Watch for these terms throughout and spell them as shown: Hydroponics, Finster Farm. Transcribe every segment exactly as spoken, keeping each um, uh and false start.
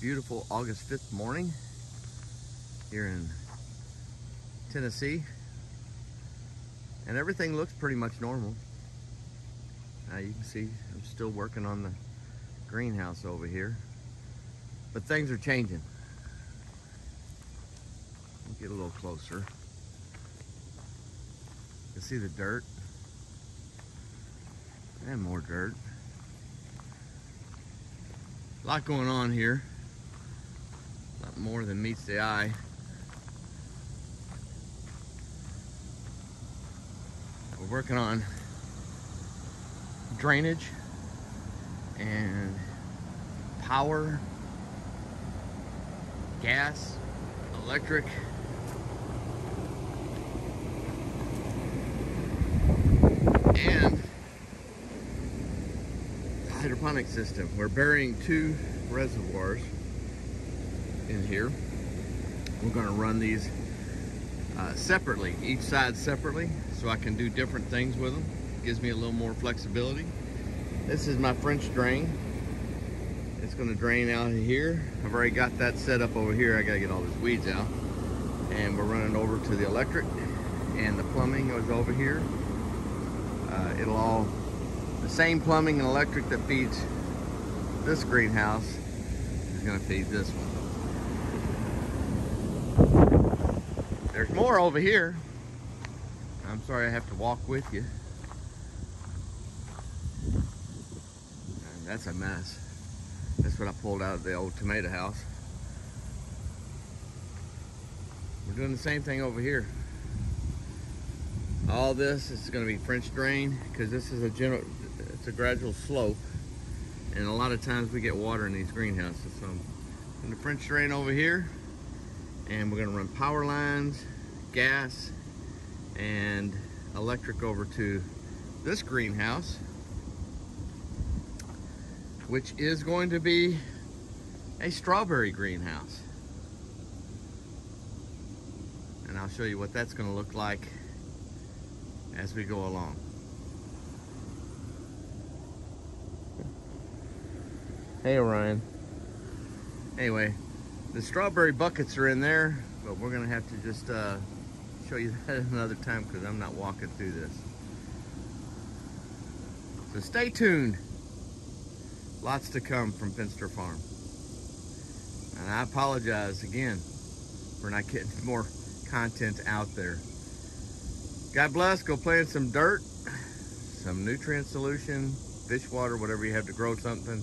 beautiful August fifth morning here in Tennessee, and everything looks pretty much normal. Now you can see I'm still working on the greenhouse over here, but things are changing. We'll get a little closer. You can see the dirt and more dirt. A lot going on here. A lot more than meets the eye. We're working on drainage and power, gas, electric. Hydroponic system. We're burying two reservoirs in here. We're going to run these uh, separately, each side separately, so I can do different things with them. It gives me a little more flexibility. This is my French drain. It's going to drain out of here. I've already got that set up over here. I got to get all these weeds out. And we're running over to the electric, and the plumbing goes over here. Uh, it'll all The same plumbing and electric that feeds this greenhouse is going to feed this one. There's more over here. I'm sorry I have to walk with you. That's a mess. That's what I pulled out of the old tomato house. We're doing the same thing over here. All this is going to be French drain, because this is a general, it's a gradual slope, and a lot of times we get water in these greenhouses. So I'm in the French drain over here, and we're going to run power lines, gas, and electric over to this greenhouse, which is going to be a strawberry greenhouse. And I'll show you what that's going to look like as we go along. Hey Orion. Anyway, the strawberry buckets are in there, but we're gonna have to just uh, show you that another time, because I'm not walking through this. So stay tuned. Lots to come from Finster Farm. And I apologize again for not getting more content out there. God bless. Go plant some dirt, some nutrient solution, fish water, whatever you have to grow something.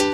time.